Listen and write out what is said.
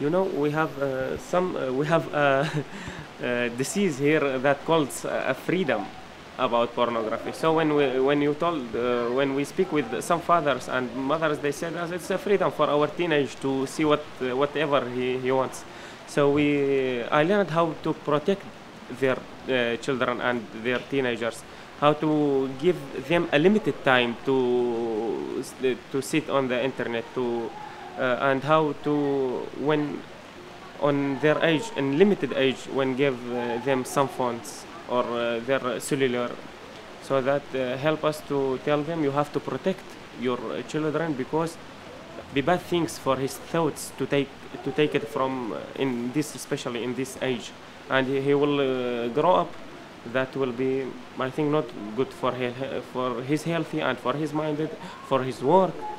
You know, we have a disease here that calls a freedom about pornography. So when we speak with some fathers and mothers, they said us it's a freedom for our teenage to see whatever he wants. So I learned how to protect their children and their teenagers, how to give them a limited time to sit on the internet, and how to, when on their age, in limited age, when give them some phones or their cellular, so that help us to tell them you have to protect your children, because the bad things for his thoughts to take it from in this, especially in this age, and he will grow up. That will be, I think, not good for his healthy and for his minded, for his work.